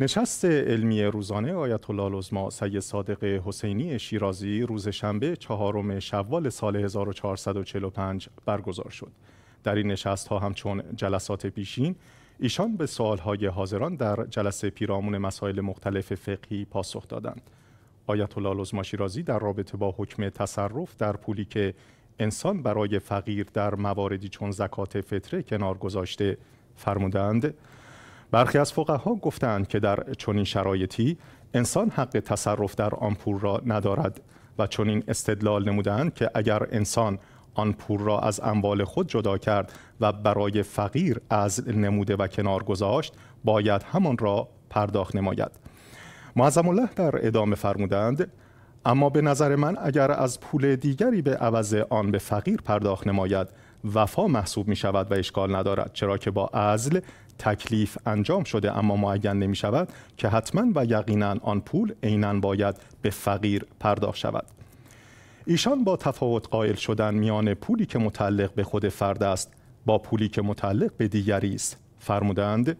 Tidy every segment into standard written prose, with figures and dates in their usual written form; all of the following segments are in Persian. نشست علمی روزانه آیت الله العظمی سید صادق حسینی شیرازی روز شنبه چهارم شوال سال 1445 برگزار شد. در این نشست ها همچون جلسات پیشین ایشان به سوالهای حاضران در جلسه پیرامون مسائل مختلف فقهی پاسخ دادند. آیت الله العظمی شیرازی در رابطه با حکم تصرف در پولی که انسان برای فقیر در مواردی چون زکات فطره کنار گذاشته فرمودند: برخی از فقها گفتند که در چنین شرایطی انسان حق تصرف در آن پول را ندارد و چنین استدلال نمودند که اگر انسان آن پول را از اموال خود جدا کرد و برای فقیر عزل نموده و کنار گذاشت، باید همان را پرداخت نماید. معظم الله در ادامه فرمودند: اما به نظر من اگر از پول دیگری به عوض آن به فقیر پرداخت نماید وفا محسوب می شود و اشکال ندارد، چرا که با عزل تکلیف انجام شده اما معین نمی شود که حتما و یقینا آن پول عیناً باید به فقیر پرداخت شود. ایشان با تفاوت قائل شدن میان پولی که متعلق به خود فرد است با پولی که متعلق به دیگری است فرمودند: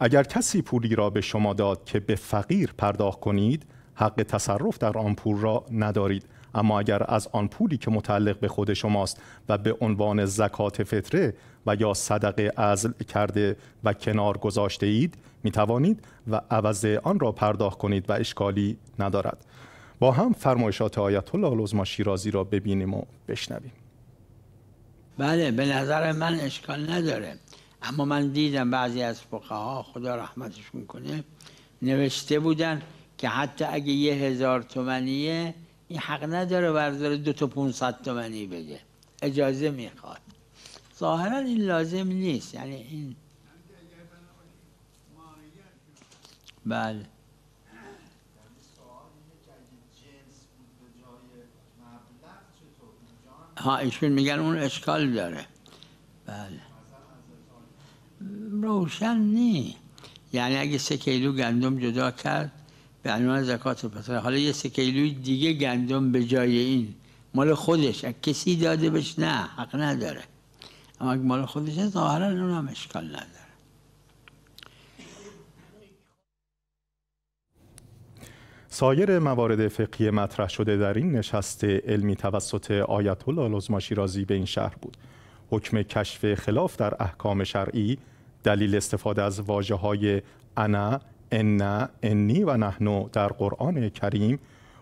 اگر کسی پولی را به شما داد که به فقیر پرداخت کنید، حق تصرف در آن پول را ندارید، اما اگر از آن پولی که متعلق به خود شماست و به عنوان زکات فطره و یا صدقه عزل کرده و کنار گذاشته اید، می توانید و عوض آن را پرداخت کنید و اشکالی ندارد. با هم فرمایشات آیت الله العظمی شیرازی را ببینیم و بشنویم. بله، به نظر من اشکال نداره، اما من دیدم بعضی از فقها خدا رحمتشون کنه نوشته بودن که حتی اگه 1000 تومنیه این حق نداره برداره 2 تا 500 تومنی بده، اجازه میخواد. ظاهرا این لازم نیست، یعنی این بله ها ایشون میگن اون اشکال داره. بله روشن نی، یعنی اگه 3 کیلو گندم جدا کرد به عنوان زکات فطره، حالا یه 3 کیلوی دیگه گندم به جای این مال خودش کسی داده بهش، نه حق نداره، اما اگه مال خودشه ظاهرا اون هم اشکال نداره. سایر موارد فقهی مطرح شده در این نشست علمی توسط آیت الله العظمی شیرازی به این شهر بود: حکم کشف خلاف در احکام شرعی، دلیل استفاده از واژه‌های انا، انا، انی و نحنو در قرآن کریم،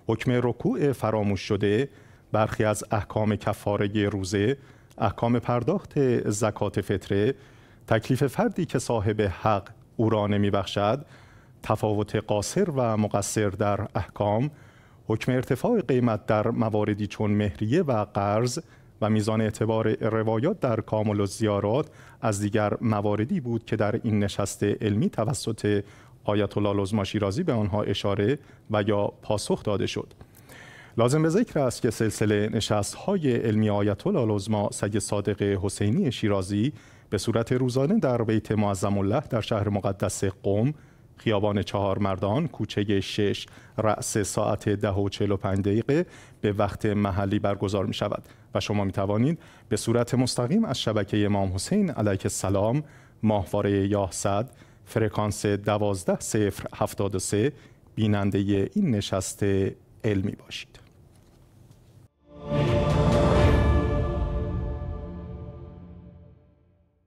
حکم رکوع فراموش شده، برخی از احکام کفاره روزه، احکام پرداخت زکات فطره، تکلیف فردی که صاحب حق او را نمیبخشد، تفاوت قاصر و مقصر در احکام، حکم ارتفاع قیمت در مواردی چون مهریه و قرض و میزان اعتبار روایات در کامل الزیارات از دیگر مواردی بود که در این نشست علمی توسط آیت الله العظمی شیرازی به آنها اشاره و یا پاسخ داده شد. لازم به ذکر است که سلسله نشست‌های علمی آیت الله العظمی سید صادق حسینی شیرازی به صورت روزانه در بیت معظم الله در شهر مقدس قم، خیابان چهارمردان، کوچه 6، رأس ساعت 10:45 به وقت محلی برگزار می شود و شما می توانید به صورت مستقیم از شبکه امام حسین علیه السلام، ماهواره 1100، فرکانس 12073 بیننده این نشست علمی باشید.